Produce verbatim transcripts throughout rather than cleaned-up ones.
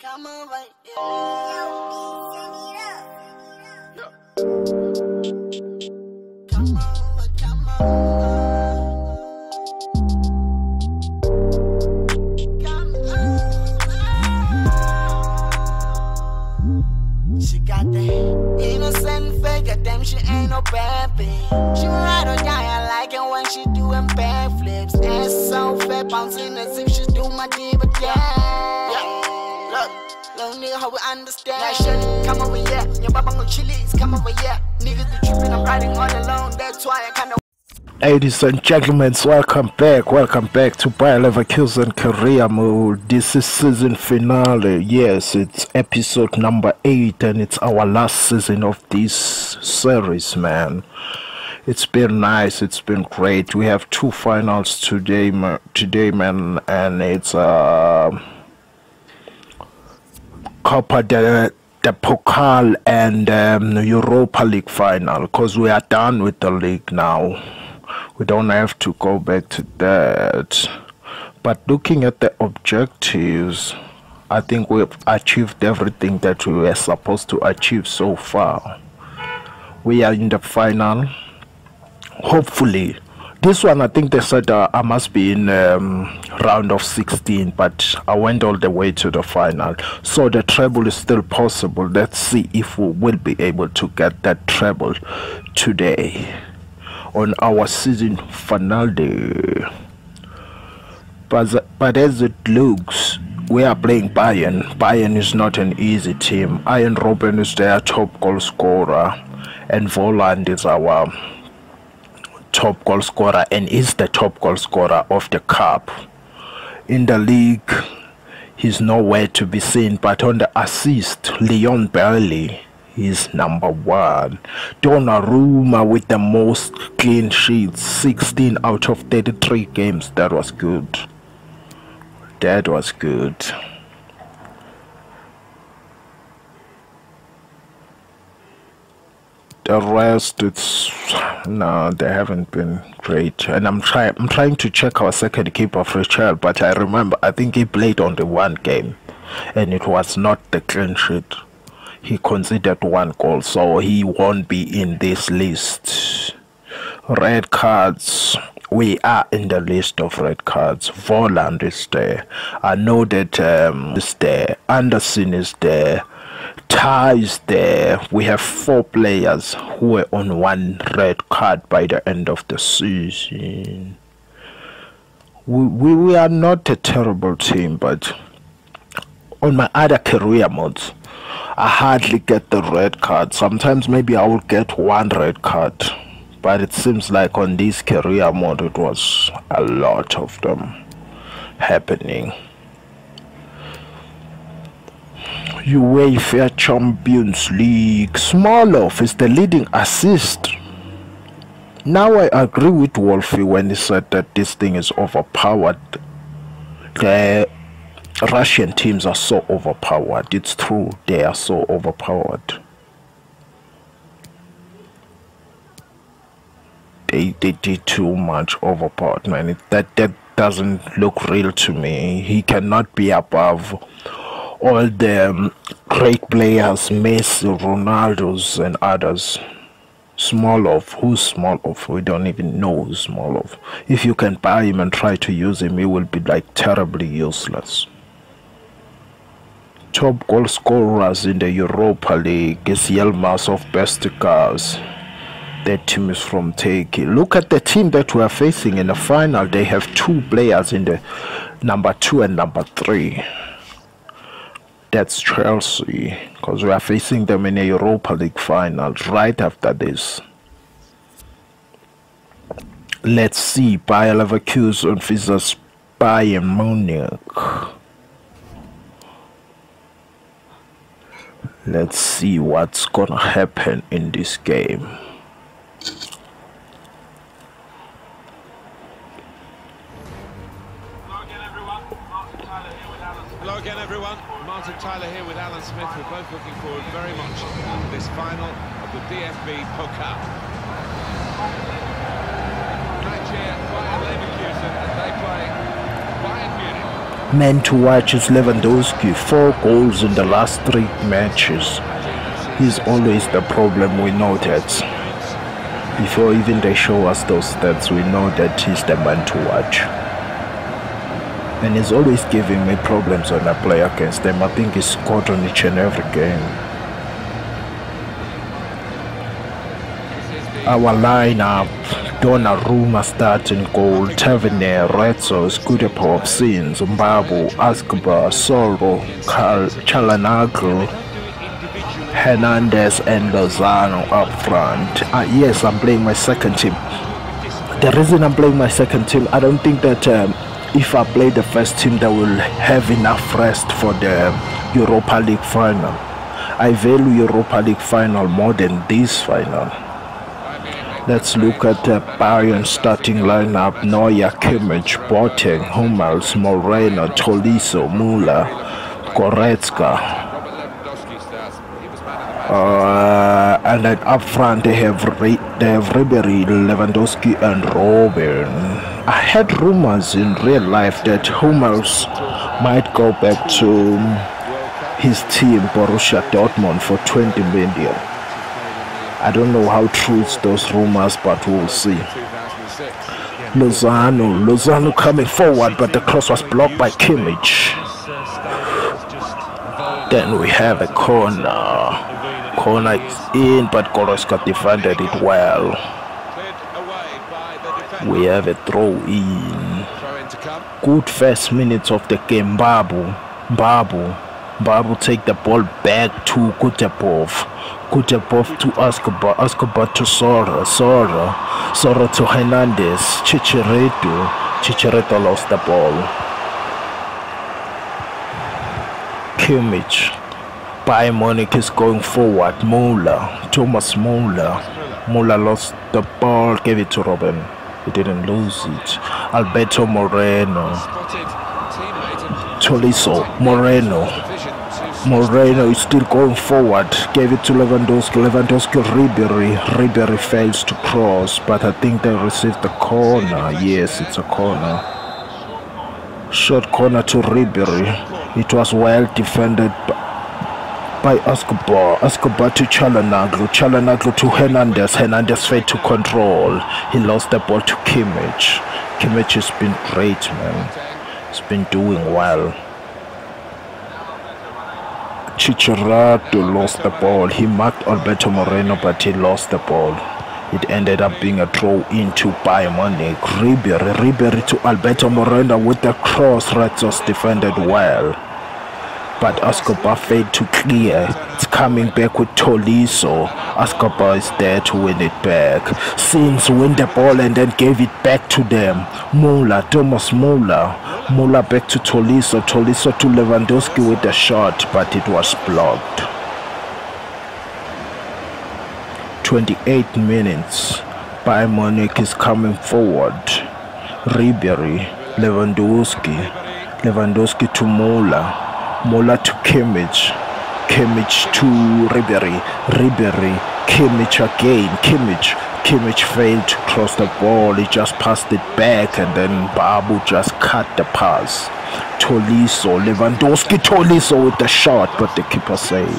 Come over She got that innocent figure, damn, she ain't no baby. She ride or die, I like it when she doing backflips. Ass so fat, bouncing as if she's doing my diva dance. Little nigga, how we understand? Like, shawty, come over here. Your baba on chilies, come over here. Niggas be tripping, I'm riding all alone. That's why I kinda. Ladies and gentlemen, welcome back. Welcome back to Bayer Leverkusen Career Mode. This is season finale. Yes, it's episode number eight, and it's our last season of this series, man. It's been nice. It's been great. We have two finals today, ma today, man, and it's uh. Copa de, de Pokal and um, Europa League final, because we are done with the league now. We don't have to go back to that. But looking at the objectives, I think we've achieved everything that we were supposed to achieve so far. We are in the final. Hopefully. This one, I think they said uh, I must be in um, round of sixteen, but I went all the way to the final. So the treble is still possible. Let's see if we will be able to get that treble today on our season finale. But, but as it looks, we are playing Bayern. Bayern is not an easy team. Arjen Robben is their top goal scorer, and Voland is our top goal scorer and is the top goal scorer of the cup. In the league, he's nowhere to be seen, but on the assist, Leon Bailey is number one. Donnarumma with the most clean sheets, sixteen out of thirty-three games. That was good. That was good. The rest, it's no, they haven't been great. And I'm trying I'm trying to check our second keeper Richard, but I remember I think he played on the one game and it was not the clean sheet. He conceded one goal, so he won't be in this list. Red cards, we are in the list of red cards. Voland is there. I know that um is there. Anderson is there. Ta is there. We have four players who were on one red card by the end of the season. We, we, we are not a terrible team, but on my other career modes, I hardly get the red card. Sometimes maybe I would get one red card, but it seems like on this career mode it was a lot of them happening. UEFA Champions League. Smolov is the leading assist. Now I agree with Wolfie when he said that this thing is overpowered. The Russian teams are so overpowered. It's true, they are so overpowered. They they did too much overpowered, man. That that doesn't look real to me. He cannot be above all the um, great players, Messi, Ronaldo's and others. Smolov, who's Smolov? We don't even know who's Smolov. If you can buy him and try to use him, he will be like terribly useless. Top goal scorers in the Europa League is Yilmaz of Besiktas. That team is from Turkey. Look at the team that we are facing in the final. They have two players in the number two and number three. That's Chelsea, because we are facing them in a Europa League final right after this. Let's see, Bayer Leverkusen versus Bayern Munich. Let's see what's gonna happen in this game. Tyler here with Alan Smith. We're both looking forward very much to this final of the D F B Pokal. Match here, Bayer Leverkusen, and they play Bayern Munich. man to watch is Lewandowski, four goals in the last three matches. He's always the problem, we know that. Before even they show us those stats, we know that he's the man to watch. And he's always giving me problems when I play against them. I think he scored on each and every game. Our lineup: Donnarumma starting goal, Tavernier, Retsos, Kudepov, Sins, Mbabu, Asgabar, Soro, Çalhanoğlu, Hernandez and Lozano up front. Uh, yes, I'm playing my second team. The reason I'm playing my second team, I don't think that um, if I play the first team that will have enough rest for the Europa League final. I value Europa League final more than this final. Let's look at the Bayern starting lineup: Neuer, Kimmich, Boateng, Hummels, Moreno, Tolisso, Müller, Goretzka. Uh, and then up front they have Re they have Ribery, Lewandowski and Robin. I had rumors in real life that Hummels might go back to his team Borussia Dortmund for twenty million. I don't know how true is those rumors, but we'll see. Lozano, Lozano coming forward, but the cross was blocked by Kimmich. Then we have a corner. Corner is in, but Goretzka defended it well. We have a throw in. Good first minutes of the game. Babu, Babu, Babu take the ball back to Kudepov, Kudepov to Asgabar, Asgabar to Sora, Sora, Sora to Hernandez, Chicharito, Chicharito lost the ball. Kimmich, Bayern Munich is going forward. Müller, Thomas Müller, Müller lost the ball, gave it to Robin. He didn't lose it. Alberto Moreno, Tolisso, Moreno, Moreno is still going forward, gave it to Lewandowski, Lewandowski, Ribery, Ribery fails to cross, but I think they received the corner. Yes, it's a corner. Short corner to Ribery, it was well defended by Asgabar, Asgabar to Çalhanoğlu, Çalhanoğlu to Hernandez, Hernandez failed to control, he lost the ball to Kimmich. Kimmich has been great, man, he's been doing well. Chicharito lost the ball, he marked Alberto Moreno but he lost the ball. It ended up being a throw into Bayern Munich. Ribery, Ribery to Alberto Moreno with the cross, Retsos defended well. But Asgabar failed to clear. It's coming back with Tolisso. Asgabar is there to win it back. Sims win the ball and then gave it back to them. Müller, Thomas Müller. Müller back to Tolisso. Tolisso to Lewandowski with the shot, but it was blocked. twenty-eight minutes. Bayern Munich is coming forward. Ribery, Lewandowski. Lewandowski to Müller. Müller to Kimmich, Kimmich to Ribery, Ribery, Kimmich again, Kimmich, Kimmich failed to cross the ball, he just passed it back and then Babu just cut the pass. Tolisso, Lewandowski, Tolisso with the shot, but the keeper saved.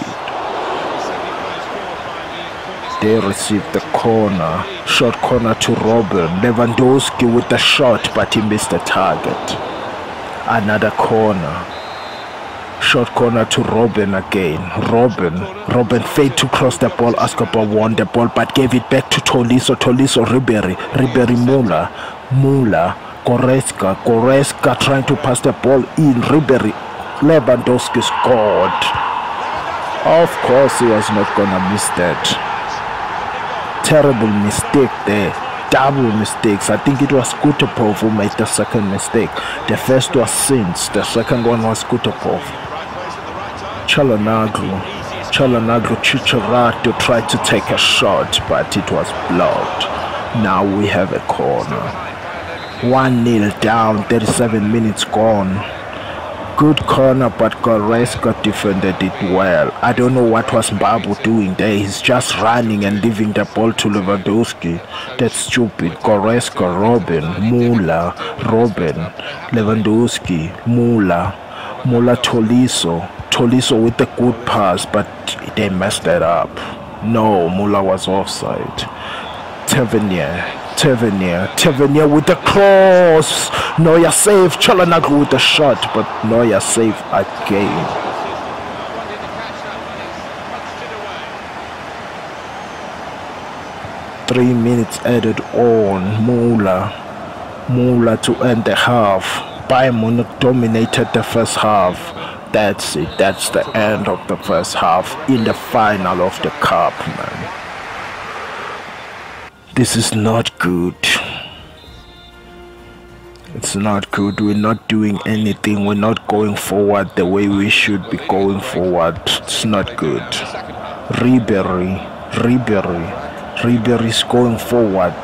They received the corner, short corner to Robin, Lewandowski with the shot, but he missed the target. Another corner. Short corner to Robin again. Robin. Robin failed to cross the ball. Asgabar won the ball but gave it back to Tolisso. Tolisso, Ribery. Ribery, Müller. Müller. Goretzka. Goretzka trying to pass the ball in. Ribery. Lewandowski scored. Of course he was not going to miss that. Terrible mistake there. Double mistakes. I think it was Kudepov who made the second mistake. The first was Sins. The second one was Kudepov. Çalhanoğlu, Çalhanoğlu, Chicharito tried to take a shot, but it was blocked. Now we have a corner. one nil down, thirty-seven minutes gone. good corner, but Goretzka defended it well. I don't know what was Mbabu doing there. He's just running and leaving the ball to Lewandowski. That's stupid. Goretzka, Robin, Müller, Robin, Lewandowski, Müller, Müller, Tolisso. Tolisso with the good pass, but they messed that up. No, Müller was offside. Tavernier. Tavernier, Tavernier with the cross. Neuer saved. Çalhanoğlu with the shot, but Neuer saved again. Three minutes added on. Müller, Müller to end the half. Bayern Munich dominated the first half. That's it. That's the end of the first half in the final of the cup, man. This is not good. It's not good. We're not doing anything. We're not going forward the way we should be going forward. It's not good. Ribery, Ribery, Ribery is going forward.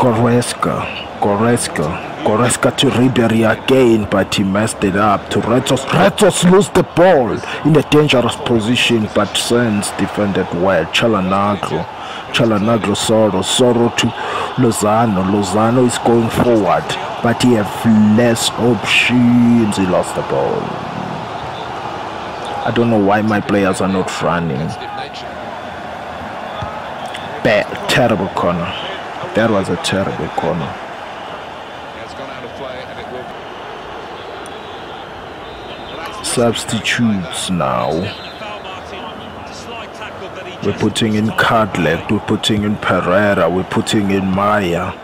Goretzka, Goretzka, Goretzka to Ribery again, but he messed it up to Retsos. Retsos lose the ball in a dangerous position, but Sands defended well. Çalhanoğlu. Çalhanoğlu, Soro, Soro to Lozano. Lozano is going forward, but he has less options. He lost the ball. I don't know why my players are not running. Bad, terrible corner. That was a terrible corner. Substitutes now. We're putting in Cardlet, we're putting in Pereira, we're putting in Maya.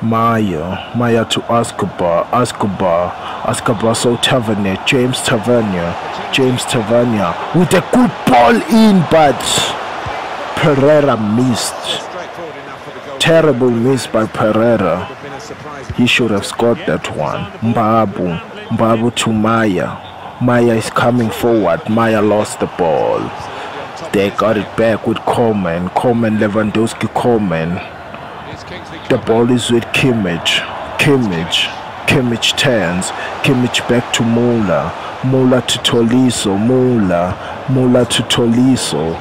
Maya, Maya to Asgabar, Asgabar, Asgabar, so Tavernier, James Tavernier, James Tavernier with a good ball in, but Pereira missed. Terrible miss by Pereira. He should have scored that one. Mbabu, Mbabu to Maya. Maya is coming forward. Maya lost the ball. They got it back with Coleman. Coleman, Lewandowski, Coleman. The ball is with Kimmich. Kimmich. Kimmich turns. Kimmich back to Müller. Müller to Tolisso. Müller. Müller to Tolisso.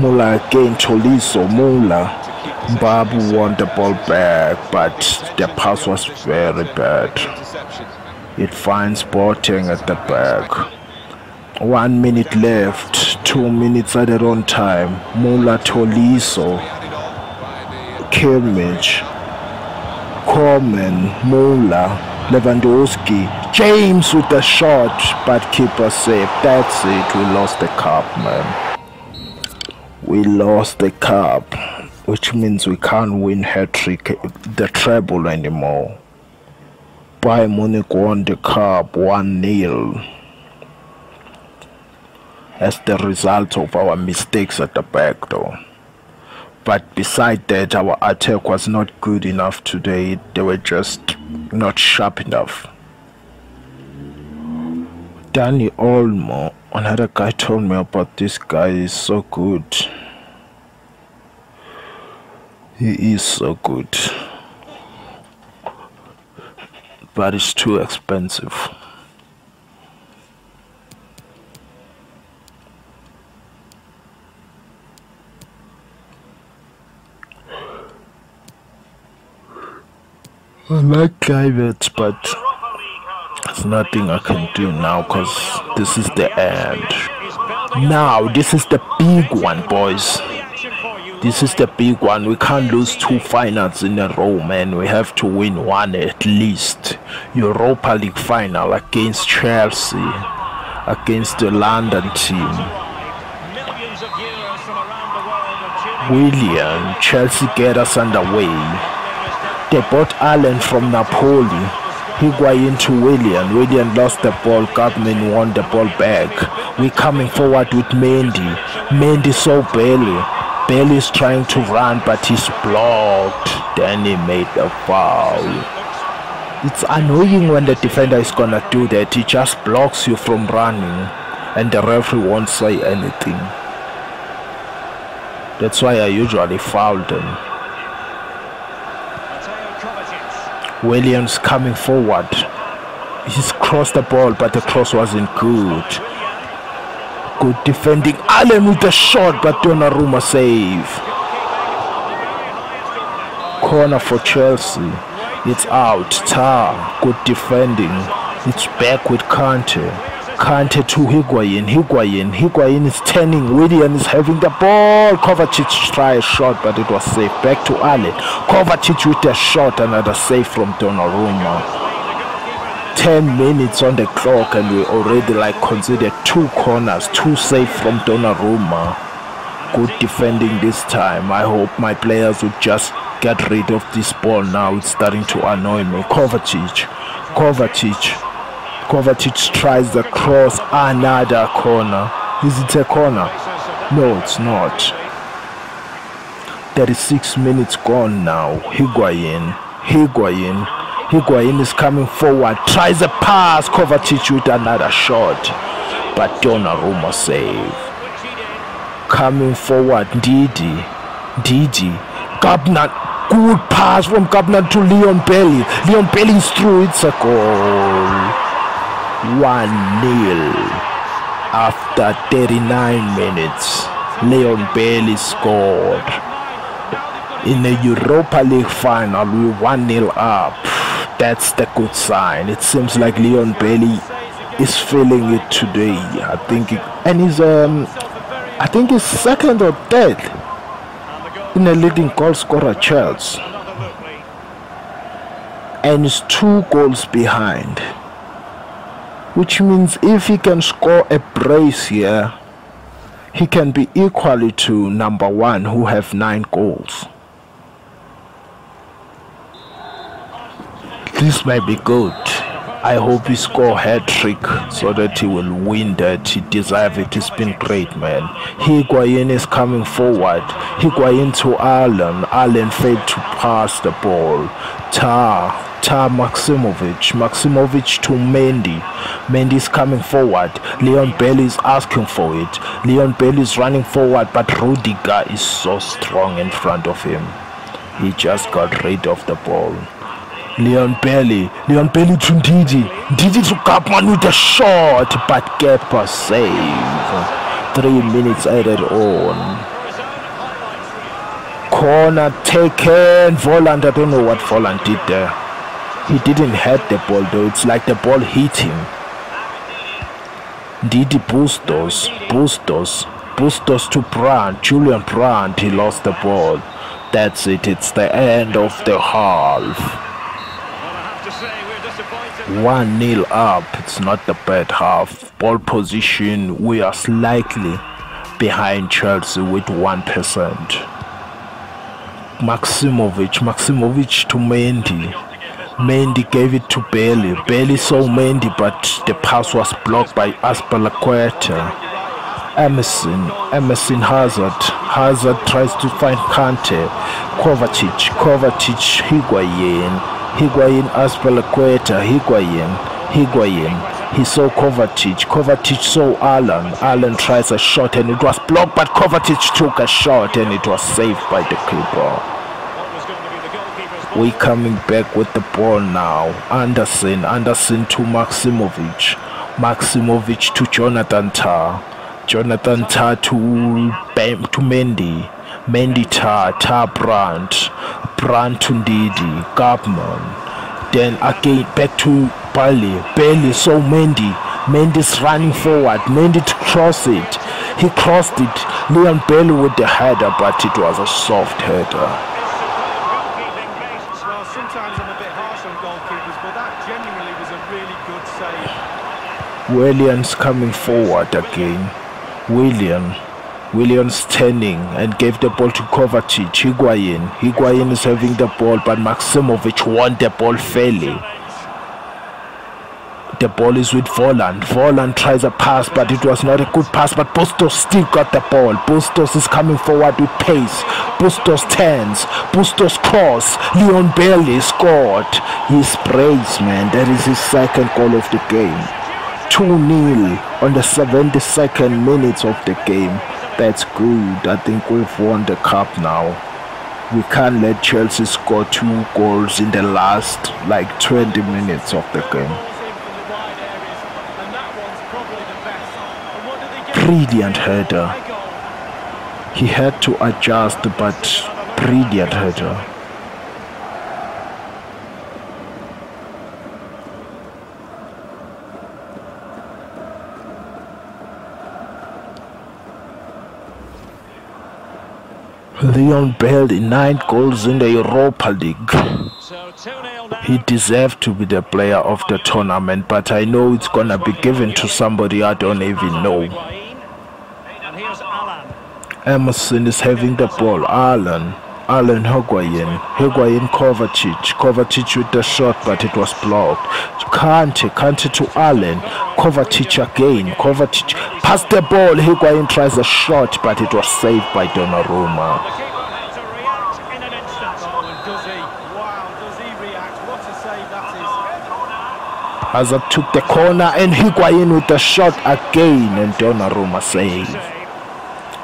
Müller again. Tolisso. Müller. Mbabu won the ball back, but the pass was very bad. It finds Boateng at the back. One minute left. Two minutes at their own time. Müller, Tolisso, Kimmich, Coleman, Müller, Lewandowski. James with the shot, but keeper safe. That's it. We lost the cup, man. We lost the cup, which means we can't win hat-trick, the treble anymore. Bayern Munich won the cup one nil as the result of our mistakes at the back though. But beside that, our attack was not good enough today. They were just not sharp enough. Danny Olmo, another guy told me about this guy. He's so good. He is so good. But it's too expensive. I like private, but there's nothing I can do now because this is the end. Now, this is the big one, boys. This is the big one. We can't lose two finals in a row, man. We have to win one at least. Europa League final against Chelsea, against the London team. William, Chelsea get us underway. They bought Allen from Napoli. Higuain to William. William lost the ball. Gutman won the ball back. We're coming forward with Mendy. Mendy so barely. Bailey is trying to run, but he's blocked. Then he made a foul. It's annoying when the defender is gonna do that. He just blocks you from running, and the referee won't say anything. That's why I usually foul them. Williams coming forward. He's crossed the ball, but the cross wasn't good. Good defending. Allen with the shot, but Donnarumma save. Corner for Chelsea. It's out. Ta. Good defending. It's back with Kante. Kante to Higuain. Higuain. Higuain is turning. William is having the ball. Kovacic tries a shot, but it was safe. Back to Allen. Kovacic with the shot. Another save from Donnarumma. ten minutes on the clock and we already like considered two corners, two saves from Donnarumma. Good defending this time. I hope my players would just get rid of this ball now. It's starting to annoy me. Kovacic, Kovacic, Kovacic tries the cross, another corner. Is it a corner? No, it's not. thirty-six minutes gone now. Higuain, Higuain. Higuain is coming forward, tries a pass, Kovacic with another shot, but Donnarumma save. Coming forward, Didi, Didi, Gabnan, good pass from Gabnan to Leon Bailey. Leon Bailey is through, it's a goal. one nil after thirty-nine minutes. Leon Bailey scored. In the Europa League final, we one nil up. That's the good sign. It seems like Leon Bailey is feeling it today. I think, it, and he's um, I think he's second or third in the leading goal scorer charts, and he's two goals behind. Which means if he can score a brace here, he can be equally to number one, who have nine goals. This might be good. I hope he score hat-trick so that he will win that. He deserves it. It's been great, man. Higuain is coming forward. Higuain to Allen. Allen failed to pass the ball. Ta. Ta Maximovic. Maximovic to Mendy. Mendy is coming forward. Leon Bailey is asking for it. Leon Bailey is running forward, but Rudiger is so strong in front of him. He just got rid of the ball. Leon Bailey, Leon Bailey to Didi, Didi to Kapman with a shot, but Kepa save. Three minutes added on. Corner taken, Voland, I don't know what Voland did there. He didn't hit the ball though, it's like the ball hit him. Didi Bustos, Bustos, Bustos to Brandt, Julian Brandt, he lost the ball. That's it, it's the end of the half. one nil up. It's not the bad half. Ball position, we are slightly behind Chelsea with one percent. Maximovic, Maximovic to Mendy. Mendy gave it to Bailey. Bailey saw Mendy, but the pass was blocked by Azpilicueta. Emerson, Emerson Hazard. Hazard tries to find Kante. Kovacic, Kovacic, Higuain. Higuain, Azpilicueta, Higuain, Higuain, he saw Kovacic, Kovacic saw Allen, Allen tries a shot and it was blocked, but Kovacic took a shot and it was saved by the keeper. We coming back with the ball now. Anderson, Anderson to Maximovic, Maximovic to Jonathan Ta, Jonathan Ta to, Bam, to Mendy, Mendy Ta, Ta Brandt, Brandt to Didi, Gabman, then again back to Bailey, Bailey saw Mendy, Mendy's running forward, Mendy to cross it, he crossed it, Leon Bailey with the header, but it was a soft header. Williams coming forward again, William. Williams turning and gave the ball to Kovacic. Higuain. Higuain is having the ball, but Maximovic won the ball fairly. The ball is with Voland. Voland tries a pass, but it was not a good pass, but Bustos still got the ball. Bustos is coming forward with pace. Bustos turns. Bustos cross. Leon Bailey scored. He's praised, man. That is his second goal of the game. two nil on the seventy-second minutes of the game. That's good. I think we've won the cup now. we can't let Chelsea score two goals in the last like twenty minutes of the game. Brilliant header. He had to adjust, but brilliant header. Leon Bailey, nine goals in the Europa League. He deserved to be the player of the tournament, but I know it's gonna be given to somebody I don't even know. Emerson is having the ball. Allen, Allen Higuain, Higuain Kovacic, Kovacic with the shot, but it was blocked. Kante, Kante to Allen, Kovacic again, Kovacic, pass the ball, Higuain tries a shot, but it was saved by Donnarumma. Hazard took the corner and Higuain with the shot again, and Donnarumma saved.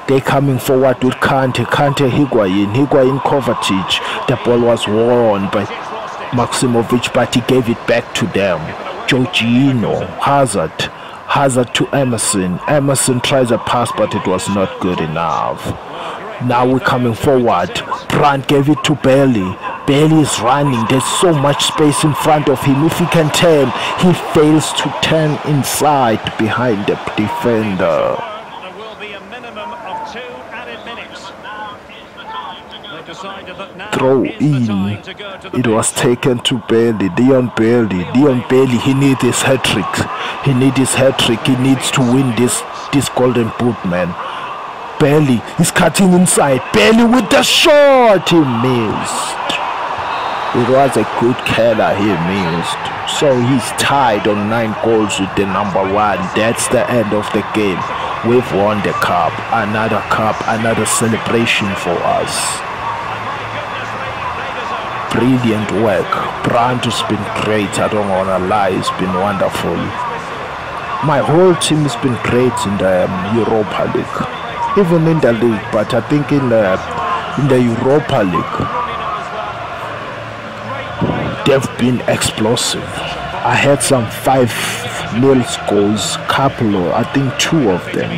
They coming forward with Kante, Kante Higuain, Higuain Kovacic. The ball was won by Maximovic, but he gave it back to them. Jorginho, Hazard, Hazard to Emerson. Emerson tries a pass, but it was not good enough. Now we're coming forward. Brandt gave it to Bailey. Bailey is running. There's so much space in front of him. If he can turn, he fails to turn inside behind the defender. Throw in. It was taken to Bailey. Leon Bailey. Leon Bailey. He needs his hat trick. He needs his hat trick. He needs to win this this golden boot, man. Bailey is cutting inside. Bailey with the shot. He missed. It was a good header. He missed. So he's tied on nine goals with the number one. That's the end of the game. We've won the cup. Another cup. Another celebration for us. Brilliant work. Brandt has been great. I don't wanna lie, it's been wonderful. My whole team has been great in the um, Europa League, even in the league, but I think in the in the Europa League they've been explosive. I had some five nil goals, couple of, I think two of them.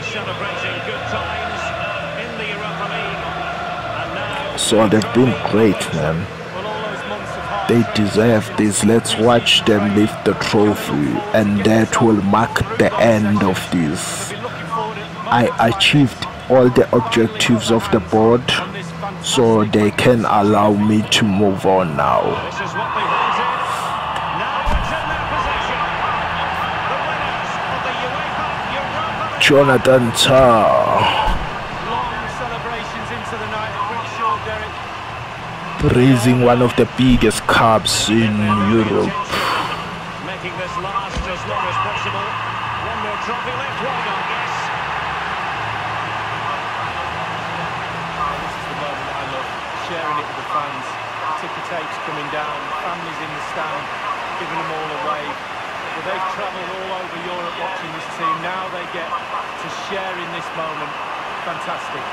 So they've been great, man. They deserve this. Let's watch them lift the trophy, and that will mark the end of this. I achieved all the objectives of the board, so they can allow me to move on now. Jonathan Ta. Raising one of the biggest cups in Europe. Making this last as long as possible. One more trophy left, right on, yes. Oh, this is the moment I love, sharing it with the fans. Ticker tapes coming down, families in the stand, giving them all away. Well, they've travelled all over Europe watching this team. Now they get to share in this moment. Fantastic.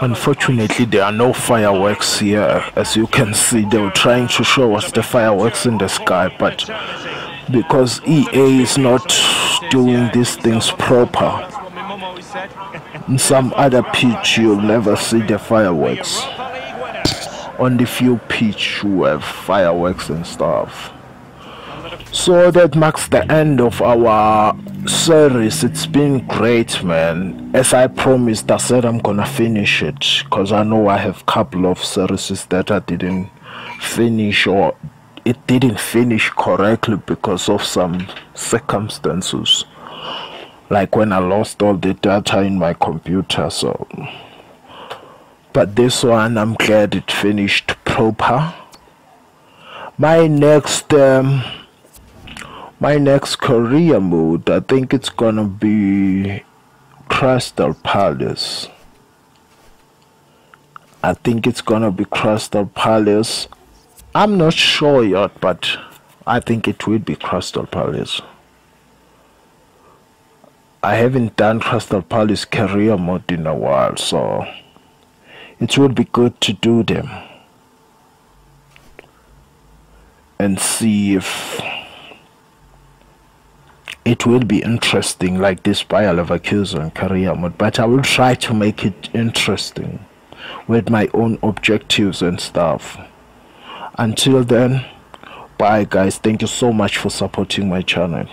Unfortunately, there are no fireworks here. As you can see, they were trying to show us the fireworks in the sky, but because E A is not doing these things proper, in some other pitch you'll never see the fireworks. Only few pitch you have fireworks and stuff. So that marks the end of our series. It's been great, man. As I promised, I said I'm gonna finish it, because I know I have a couple of series that I didn't finish, or it didn't finish correctly because of some circumstances, like when I lost all the data in my computer. So, but this one I'm glad it finished proper. My next um My next career mode, I think it's gonna be Crystal Palace. I think it's gonna be Crystal Palace. I'm not sure yet, but I think it will be Crystal Palace. I haven't done Crystal Palace career mode in a while, so it would be good to do them and see if it will be interesting like this Bayer Leverkusen career mode. But I will try to make it interesting with my own objectives and stuff. Until then, bye guys. Thank you so much for supporting my channel.